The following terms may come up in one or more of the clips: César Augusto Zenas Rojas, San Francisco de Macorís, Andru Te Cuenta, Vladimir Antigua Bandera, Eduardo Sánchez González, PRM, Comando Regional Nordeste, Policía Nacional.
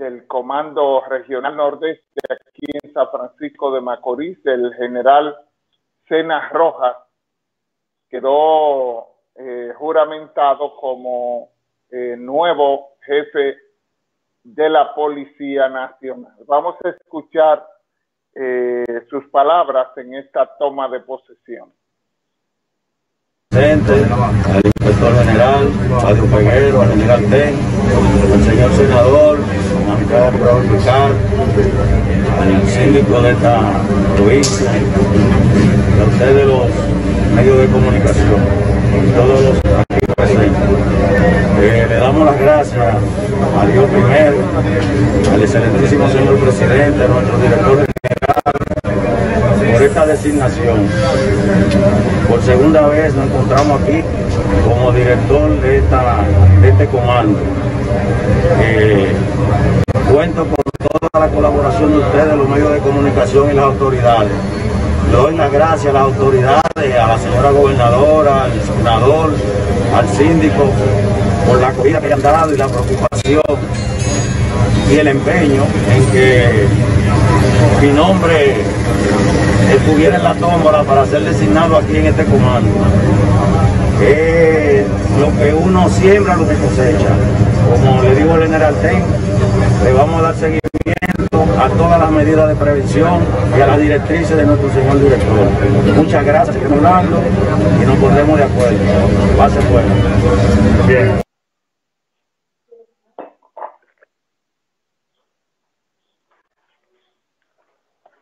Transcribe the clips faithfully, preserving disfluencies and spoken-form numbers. del Comando Regional Nordeste aquí en San Francisco de Macorís, el general Zenas Rojas, quedó eh, juramentado como eh, nuevo jefe de la Policía Nacional. Vamos a escuchar eh, sus palabras en esta toma de posesión. Al inspector general, al compañero, al general Ten, al señor senador, al señor procurador fiscal, al síndico de esta provincia, a ustedes los medios de comunicación, y todos los aquí presentes. Eh, le damos las gracias a Dios primero, al excelentísimo señor presidente, a nuestro director general, por esta designación. Por segunda vez nos encontramos aquí como director de, esta, de este comando. Eh, cuento con toda la colaboración de ustedes, los medios de comunicación y las autoridades. Le doy las gracias a las autoridades, a la señora gobernadora, al senador, al síndico, por la acogida que han dado y la preocupación y el empeño en que mi nombre estuviera en la tómbola para ser designado aquí en este comando. Eh, lo que uno siembra, lo que cosecha. Como le digo al general Ten, le vamos a dar seguimiento a todas las medidas de prevención y a las directrices de nuestro señor director. Muchas gracias por hablarlo y nos pondremos de acuerdo. Pase fuera. Bien.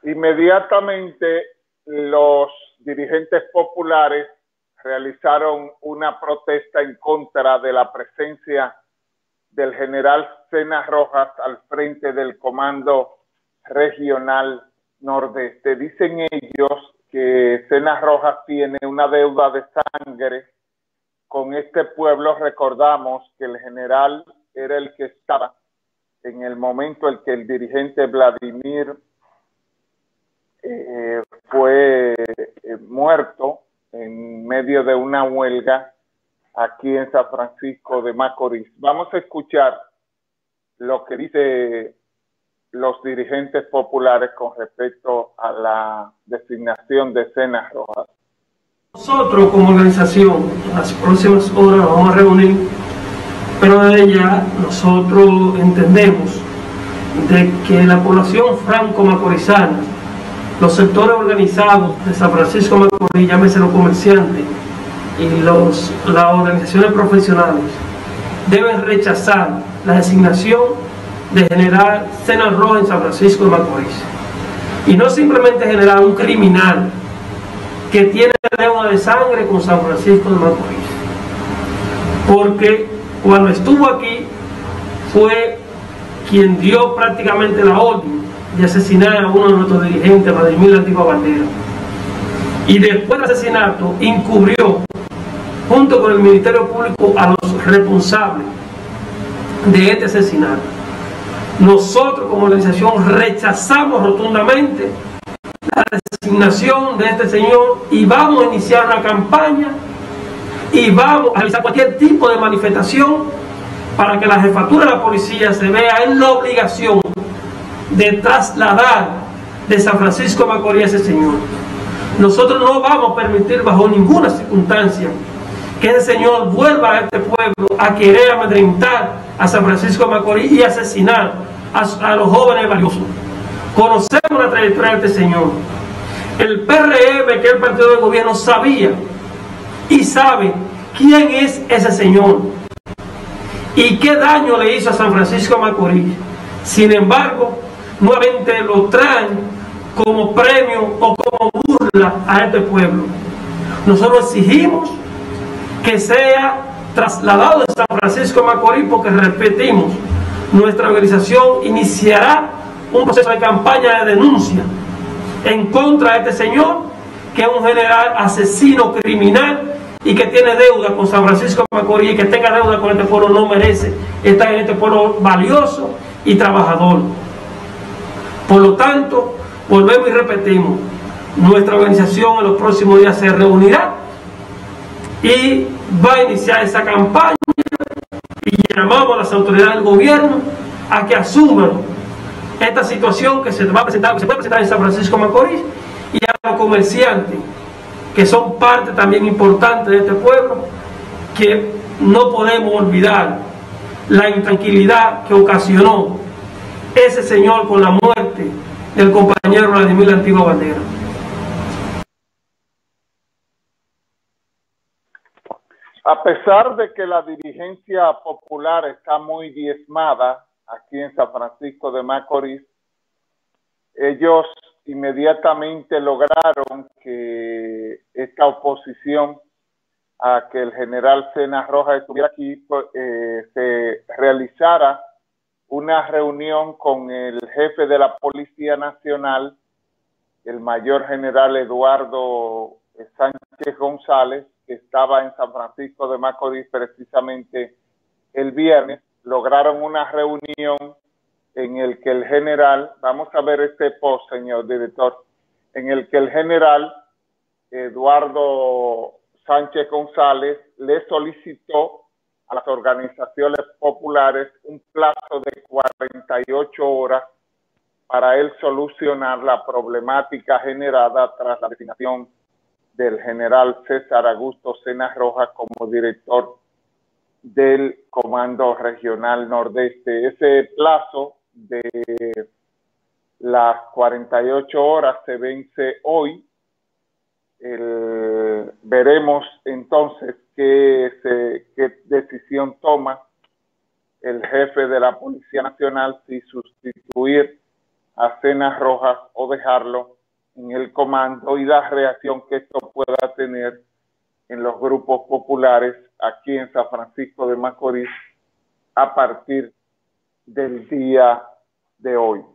Inmediatamente los dirigentes populares realizaron una protesta en contra de la presencia del general Zenas Rojas al frente del Comando Regional Nordeste. Dicen ellos que Zenas Rojas tiene una deuda de sangre con este pueblo. Recordamos que el general era el que estaba en el momento en que el dirigente Vladimir Eh, fue eh, muerto en medio de una huelga aquí en San Francisco de Macorís. Vamos a escuchar lo que dicen los dirigentes populares con respecto a la designación de Zenas Rojas. Nosotros como organización, las próximas horas nos vamos a reunir, pero de ya nosotros entendemos de que la población franco-macorizana, los sectores organizados de San Francisco de Macorís, llámese los comerciantes y los, las organizaciones profesionales, deben rechazar la designación de general Zenas Rojas en San Francisco de Macorís. Y no simplemente generar un criminal que tiene deuda de sangre con San Francisco de Macorís. Porque cuando estuvo aquí fue quien dio prácticamente la orden de asesinar a uno de nuestros dirigentes, Vladimir Antigua Bandera. Y después del asesinato, encubrió, junto con el Ministerio Público, a los responsables de este asesinato. Nosotros, como organización, rechazamos rotundamente la designación de este señor y vamos a iniciar una campaña y vamos a realizar cualquier tipo de manifestación para que la jefatura de la policía se vea en la obligación de trasladar de San Francisco de Macorís a ese señor. Nosotros no vamos a permitir bajo ninguna circunstancia que ese señor vuelva a este pueblo a querer amedrentar a San Francisco de Macorís y asesinar a, a los jóvenes valiosos. Conocemos la trayectoria de este señor. El P R M, que es el partido del gobierno, sabía y sabe quién es ese señor y qué daño le hizo a San Francisco de Macorís. Sin embargo, nuevamente lo traen como premio o como burla a este pueblo. Nosotros exigimos que sea trasladado de San Francisco de Macorís porque, repetimos, nuestra organización iniciará un proceso de campaña de denuncia en contra de este señor, que es un general asesino criminal y que tiene deuda con San Francisco de Macorís, y que tenga deuda con este pueblo no merece estar en este pueblo valioso y trabajador. Por lo tanto, volvemos y repetimos, nuestra organización en los próximos días se reunirá y va a iniciar esa campaña y llamamos a las autoridades del gobierno a que asuman esta situación que se va a presentar, que se puede presentar en San Francisco de Macorís, y a los comerciantes, que son parte también importante de este pueblo, que no podemos olvidar la intranquilidad que ocasionó ese señor con la muerte del compañero Vladimir Antigua Bandera. A pesar de que la dirigencia popular está muy diezmada aquí en San Francisco de Macorís, ellos inmediatamente lograron que esta oposición a que el general Zenas Rojas estuviera aquí, eh, se realizara una reunión con el jefe de la Policía Nacional, el mayor general Eduardo Sánchez González, que estaba en San Francisco de Macorís precisamente el viernes. Lograron una reunión en el que el general, vamos a ver este post, señor director, en el que el general Eduardo Sánchez González le solicitó a las organizaciones populares un plazo de cuarenta y ocho horas para él solucionar la problemática generada tras la designación del general César Augusto Zenas Rojas como director del Comando Regional Nordeste. Ese plazo de las cuarenta y ocho horas se vence hoy. El, veremos entonces qué, se, qué decisión toma el jefe de la Policía Nacional, si sustituir a Zenas Rojas o dejarlo en el comando, y la reacción que esto pueda tener en los grupos populares aquí en San Francisco de Macorís a partir del día de hoy.